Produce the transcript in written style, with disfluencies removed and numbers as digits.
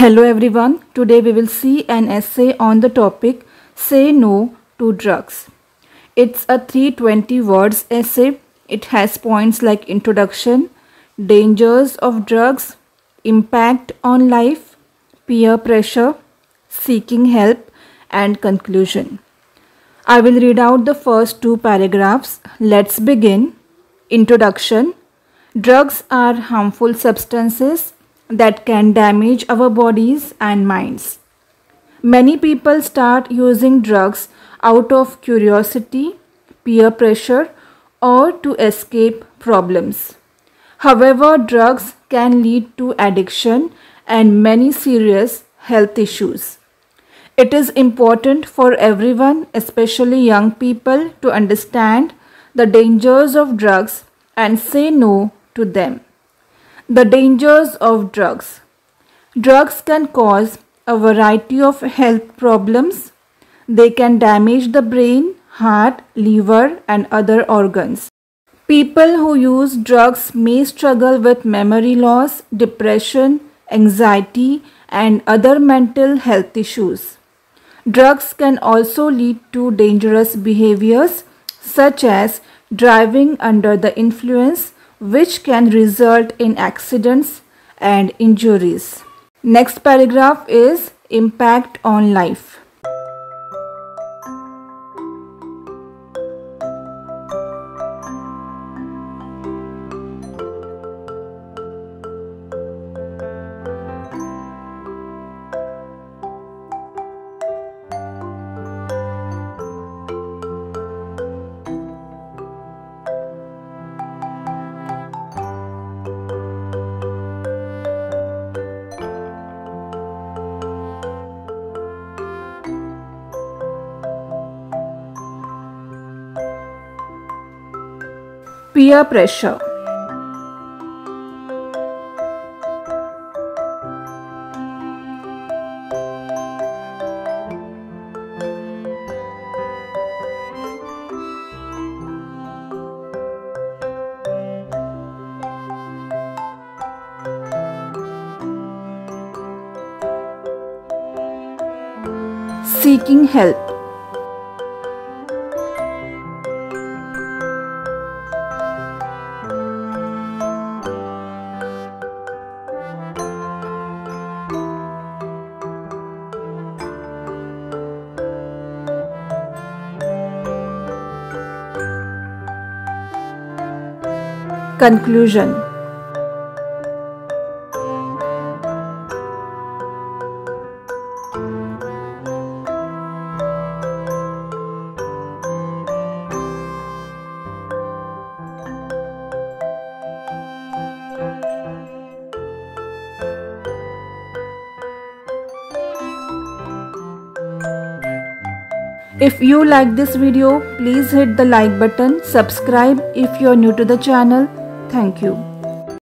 Hello everyone, today we will see an essay on the topic Say No to Drugs. It's a 320 words essay. It has points like introduction, dangers of drugs, impact on life, peer pressure, seeking help and conclusion. I will read out the first two paragraphs. Let's begin. Introduction. Drugs are harmful substances that can damage our bodies and minds. Many people start using drugs out of curiosity, peer pressure, or to escape problems. However, drugs can lead to addiction and many serious health issues. It is important for everyone, especially young people, to understand the dangers of drugs and say no to them. The dangers of drugs. Drugs can cause a variety of health problems. They can damage the brain, heart, liver, and other organs. People who use drugs may struggle with memory loss, depression, anxiety, and other mental health issues. Drugs can also lead to dangerous behaviors such as driving under the influence, which can result in accidents and injuries. Next paragraph is impact on life. Peer pressure. Seeking help. Conclusion. If you like this video, please hit the like button, subscribe if you are new to the channel. Thank you.